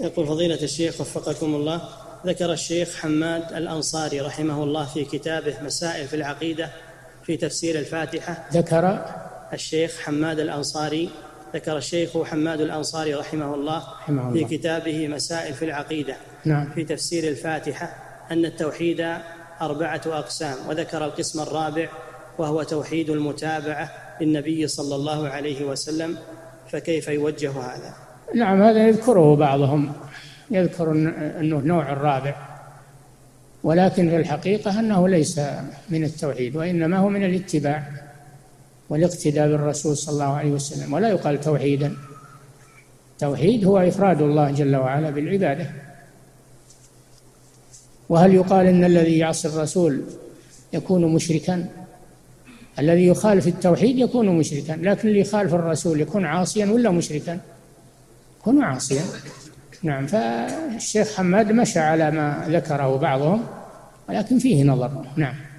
يقول فضيلة الشيخ وفقكم الله، ذكر الشيخ حماد الأنصاري رحمه الله في كتابه مسائل في العقيدة في تفسير الفاتحة، ذكر الشيخ حماد الأنصاري، ذكر الشيخ حماد الأنصاري رحمه الله في كتابه مسائل في العقيدة في تفسير الفاتحة أن التوحيد 4 أقسام، وذكر القسم الرابع وهو توحيد المتابعة للنبي صلى الله عليه وسلم، فكيف يوجه هذا؟ نعم، هذا يذكره بعضهم، يذكر أنه النوع الرابع، ولكن في الحقيقة أنه ليس من التوحيد، وإنما هو من الاتباع والاقتداء بالرسول صلى الله عليه وسلم، ولا يقال توحيدا. التوحيد هو إفراد الله جل وعلا بالعبادة. وهل يقال إن الذي يعصي الرسول يكون مشركا؟ الذي يخالف التوحيد يكون مشركا، لكن اللي يخالف الرسول يكون عاصيا ولا مشركا؟ يكون عاصيا. نعم، فالشيخ حماد مشى على ما ذكره بعضهم، ولكن فيه نظر. نعم.